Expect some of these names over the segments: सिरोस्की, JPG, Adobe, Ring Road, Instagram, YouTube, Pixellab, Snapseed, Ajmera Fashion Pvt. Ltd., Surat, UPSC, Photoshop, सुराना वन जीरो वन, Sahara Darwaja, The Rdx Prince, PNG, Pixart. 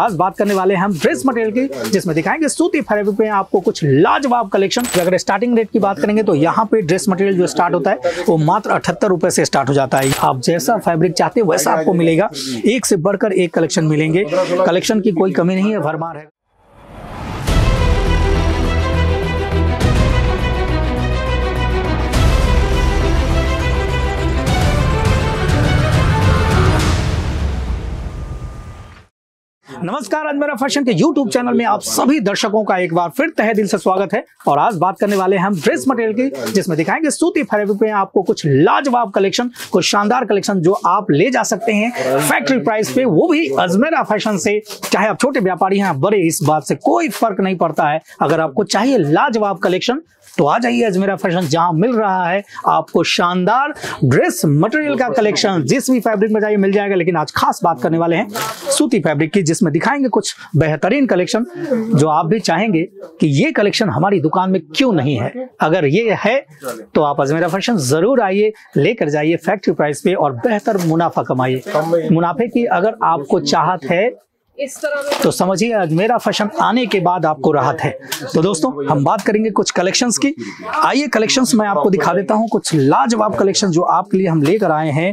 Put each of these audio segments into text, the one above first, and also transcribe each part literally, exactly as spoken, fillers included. आज बात करने वाले हैं हम ड्रेस मटेरियल की, जिसमें दिखाएंगे सूती फैब्रिक में आपको कुछ लाजवाब कलेक्शन। अगर स्टार्टिंग रेट की बात करेंगे तो यहाँ पे ड्रेस मटेरियल जो स्टार्ट होता है वो मात्र अठहत्तर रुपए से स्टार्ट हो जाता है। आप जैसा फैब्रिक चाहते हैं वैसा आपको मिलेगा, एक से बढ़कर एक कलेक्शन मिलेंगे। कलेक्शन की कोई कमी नहीं है, भरमार है। नमस्कार, अजमेरा फैशन के यूट्यूब चैनल में आप सभी दर्शकों का एक बार फिर तहे दिल से स्वागत है। और आज बात करने वाले हैं हम ड्रेस मटेरियल की, जिसमें दिखाएंगे सूती फैब्रिक में आपको कुछ लाजवाब कलेक्शन, कुछ शानदार कलेक्शन जो आप ले जा सकते हैं फैक्ट्री प्राइस पे, वो भी अजमेरा फैशन से। चाहे आप छोटे व्यापारी हैं बड़े, इस बात से कोई फर्क नहीं पड़ता है। अगर आपको चाहिए लाजवाब कलेक्शन तो आ जाइए अजमेरा फैशन, जहाँ मिल रहा है आपको शानदार ड्रेस मटेरियल का कलेक्शन। जिस भी फैब्रिक में जाइए मिल जाएगा, लेकिन आज खास बात करने वाले हैं सूती फैब्रिक की, जिसमें दिखाएंगे कुछ बेहतरीन कलेक्शन जो आप भी चाहेंगे कि ये कलेक्शन हमारी दुकान में क्यों नहीं है। अगर ये है तो आप अजमेरा फैशन जरूर आइए, लेकर जाइए फैक्ट्री प्राइस पे और बेहतर मुनाफा कमाइए। मुनाफे की अगर आपको चाहत है इस तरह तो समझिए अजमेरा फैशन आने के बाद आपको राहत है। तो दोस्तों, हम बात करेंगे कुछ कलेक्शंस की। आइए कलेक्शंस मैं आपको दिखा देता हूं, कुछ लाजवाब कलेक्शन जो आपके लिए हम लेकर आए हैं।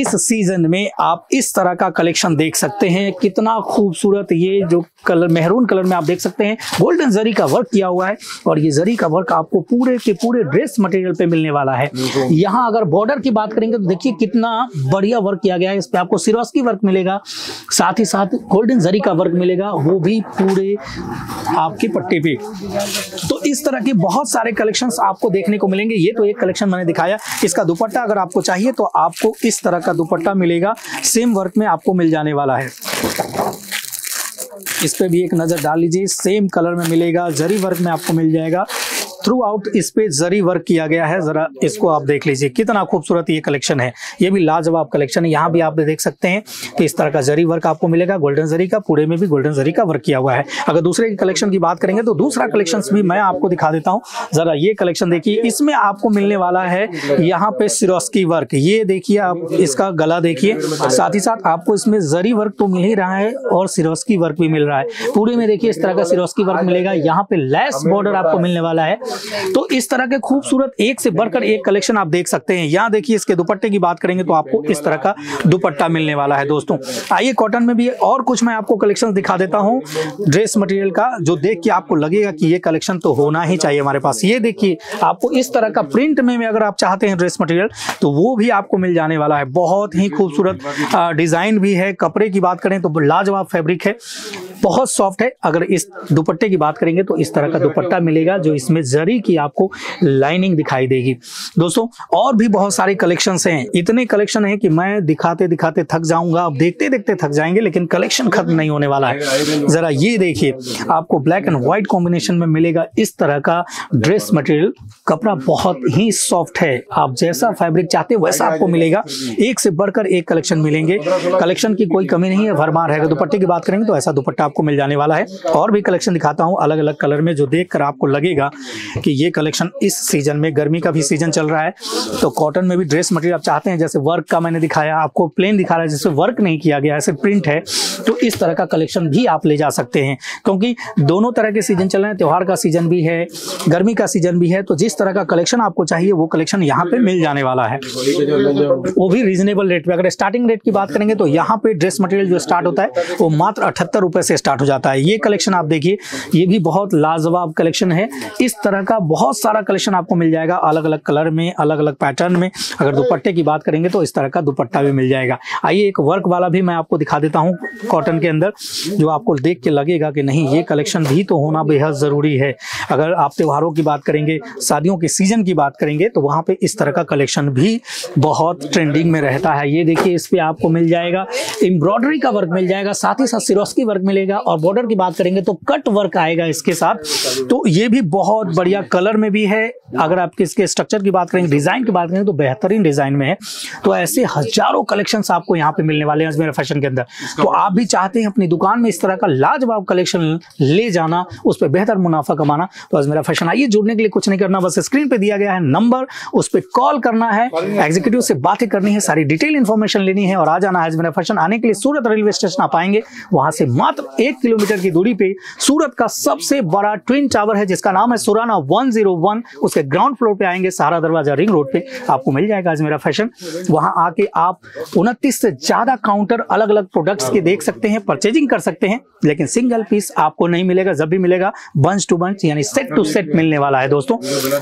इस सीजन में आप इस तरह का कलेक्शन देख सकते हैं, कितना खूबसूरत। ये जो कलर मेहरून कलर में आप देख सकते हैं, गोल्डन जरी का वर्क किया हुआ है और ये जरी का वर्क आपको पूरे के पूरे ड्रेस मटेरियल पे मिलने वाला है। यहाँ अगर बॉर्डर की बात करेंगे तो देखिए कितना बढ़िया वर्क किया गया है। इस पर आपको सिरोस्की वर्क मिलेगा, साथ ही साथ गोल्डन जरी का वर्क मिलेगा, वो भी पूरे आपके पट्टे पे। तो इस तरह के बहुत सारे कलेक्शंस आपको देखने को मिलेंगे। ये तो एक कलेक्शन मैंने दिखाया। इसका दुपट्टा अगर आपको चाहिए तो आपको इस तरह का दुपट्टा मिलेगा, सेम वर्क में आपको मिल जाने वाला है। इस पे भी एक नजर डाल लीजिए, सेम कलर में मिलेगा, जरी वर्क में आपको मिल जाएगा। थ्रू आउट इस पे जरी वर्क किया गया है, जरा इसको आप देख लीजिए, कितना खूबसूरत ये कलेक्शन है। ये भी लाजवाब कलेक्शन है। यहाँ भी आप देख सकते हैं तो इस तरह का जरी वर्क आपको मिलेगा, गोल्डन जरी का। पूरे में भी गोल्डन जरी का वर्क किया हुआ है। अगर दूसरे कलेक्शन की बात करेंगे तो दूसरा कलेक्शन भी मैं आपको दिखा देता हूँ। जरा ये कलेक्शन देखिए, इसमें आपको मिलने वाला है यहाँ पे सिरोस्की वर्क। ये देखिए आप इसका गला देखिए, साथ ही साथ आपको इसमें जरी वर्क तो मिल ही रहा है और सिरोस्की वर्क भी मिल रहा है। पूरे में देखिए इस तरह का सिरोस्की वर्क मिलेगा। यहाँ पे लेस बॉर्डर आपको मिलने वाला है। तो इस तरह के खूबसूरत एक से बढ़कर एक कलेक्शन आप देख सकते हैं। यहाँ देखिए, इसके दुपट्टे की बात करेंगे तो आपको इस तरह का दुपट्टा मिलने वाला है। दोस्तों, आइए कॉटन में भी और कुछ मैं आपको कलेक्शन दिखा देता हूँ ड्रेस मटेरियल का, जो देख के आपको लगेगा कि ये कलेक्शन तो होना ही चाहिए हमारे पास। ये देखिए, आपको इस तरह का प्रिंट में अगर आप चाहते हैं ड्रेस मटेरियल तो वो भी आपको मिल जाने वाला है। बहुत ही खूबसूरत डिजाइन भी है। कपड़े की बात करें तो लाजवाब फैब्रिक है, बहुत सॉफ्ट है। अगर इस दुपट्टे की बात करेंगे तो इस तरह का दुपट्टा मिलेगा, जो इसमें जरी की आपको लाइनिंग दिखाई देगी। दोस्तों, और भी बहुत सारे कलेक्शंस हैं। इतने कलेक्शन हैं कि मैं दिखाते दिखाते थक जाऊंगा, आप देखते देखते थक जाएंगे, लेकिन कलेक्शन खत्म नहीं होने वाला है। जरा ये देखिए, आपको ब्लैक एंड व्हाइट कॉम्बिनेशन में मिलेगा इस तरह का ड्रेस मटेरियल। कपड़ा बहुत ही सॉफ्ट है। आप जैसा फैब्रिक चाहते हैं वैसा आपको मिलेगा। एक से बढ़कर एक कलेक्शन मिलेंगे। कलेक्शन की कोई कमी नहीं है, भरमार है। दुपट्टे की बात करेंगे तो ऐसा दुपट्टा आपको मिल जाने वाला है। और भी कलेक्शन दिखाता हूं अलग अलग कलर में, जो देखकर आपको लगेगा कि ये कलेक्शन इस सीजन में, गर्मी का भी सीजन चल रहा है तो कॉटन में भी ड्रेस मटेरियल आप चाहते हैं। जैसे वर्क का मैंने दिखाया, आपको प्लेन दिखा रहा है, जिससे वर्क नहीं किया गया, ऐसे प्रिंट है, तो इस तरह का कलेक्शन भी आप ले जा सकते हैं। क्योंकि दोनों तरह के सीजन चल रहे हैं, त्यौहार का सीजन भी है, गर्मी का सीजन भी है, तो जिस तरह का कलेक्शन आपको चाहिए वो कलेक्शन यहाँ पे मिल जाने वाला है, वो भी रीजनेबल रेट पे। अगर स्टार्टिंग रेट की बात करेंगे तो यहाँ पे ड्रेस मटेरियल जो स्टार्ट होता है वो मात्र अठहत्तर रुपये से स्टार्ट हो जाता है। ये कलेक्शन आप देखिए, ये भी बहुत लाजवाब कलेक्शन है। इस तरह का बहुत सारा कलेक्शन आपको मिल जाएगा, अलग अलग कलर में, अलग अलग पैटर्न में। अगर दुपट्टे की बात करेंगे तो इस तरह का दुपट्टा भी मिल जाएगा। आइए एक वर्क वाला भी मैं आपको दिखा देता हूँ कॉटन के अंदर, जो आपको देख के लगेगा कि नहीं, ये कलेक्शन भी तो होना बेहद ज़रूरी है। अगर आप त्योहारों की बात करेंगे, शादियों के सीजन की बात करेंगे तो वहाँ पे इस तरह का कलेक्शन भी बहुत ट्रेंडिंग में रहता है। ये देखिए, इस पर आपको मिल जाएगा एम्ब्रॉयडरी का वर्क मिल जाएगा, साथ ही साथ सिरोस्की वर्क मिलेगा। और बॉर्डर की बात करेंगे तो कट वर्क आएगा इसके साथ। तो ये भी बहुत बढ़िया कलर में भी है। अगर आप इसके स्ट्रक्चर की बात करेंगे, डिजाइन की बात करेंगे तो बेहतरीन डिजाइन में है। तो ऐसे हजारों कलेक्शंस आपको यहाँ पे मिलने वाले हैं अजमेरा फैशन के अंदर। तो आप भी चाहते हैं अपनी दुकान में इस तरह का लाजवाब कलेक्शन ले जाना, उस पर बेहतर मुनाफा कमाना, तो अजमेरा फैशन आइए, जुड़ने के लिए कुछ नहीं करना, बस स्क्रीन पे दिया गया है नंबर, उस पर कॉल करना है, एग्जीक्यूटिव से बातें करनी है, सारी डिटेल इन्फॉर्मेशन लेनी है और आ जाना है अजमेरा फैशन। आने के लिए सूरत रेलवे स्टेशन आप आएंगे, वहां से मात्र एक किलोमीटर की दूरी पे सूरत का सबसे बड़ा ट्विन टावर है जिसका नाम है सुराना वन जीरो वन, उसके ग्राउंड फ्लोर पे आएंगे सहारा दरवाजा रिंग रोड पे, आपको मिल जाएगा अजमेरा फैशन। वहां आके आप उनतीस से ज्यादा काउंटर अलग अलग प्रोडक्ट्स के देख सकते हैं, परचेजिंग कर सकते हैं, लेकिन सिंगल पीस आपको नहीं मिलेगा। जब भी मिलेगा बंच टू बंच यानी सेट टू सेट मिलने वाला है दोस्तों,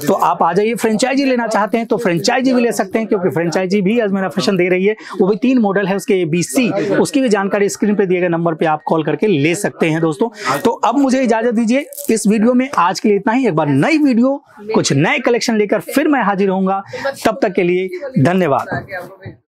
तो आप आ जाइए। फ्रेंचाइजी लेना चाहते हैं तो फ्रेंचाइजी भी ले सकते हैं क्योंकि फ्रेंचाइजी भी अजमेरा फैशन दे रही है, वो भी तीन मॉडल है उसके ए बी सी, उसकी भी जानकारी स्क्रीन पे दिए गए नंबर पे आप कॉल करके ले सकते हैं दोस्तों। तो अब मुझे इजाजत दीजिए, इस वीडियो में आज के लिए इतना ही। एक बार नई वीडियो कुछ नए कलेक्शन लेकर फिर मैं हाजिर होऊंगा, तब तक के लिए धन्यवाद।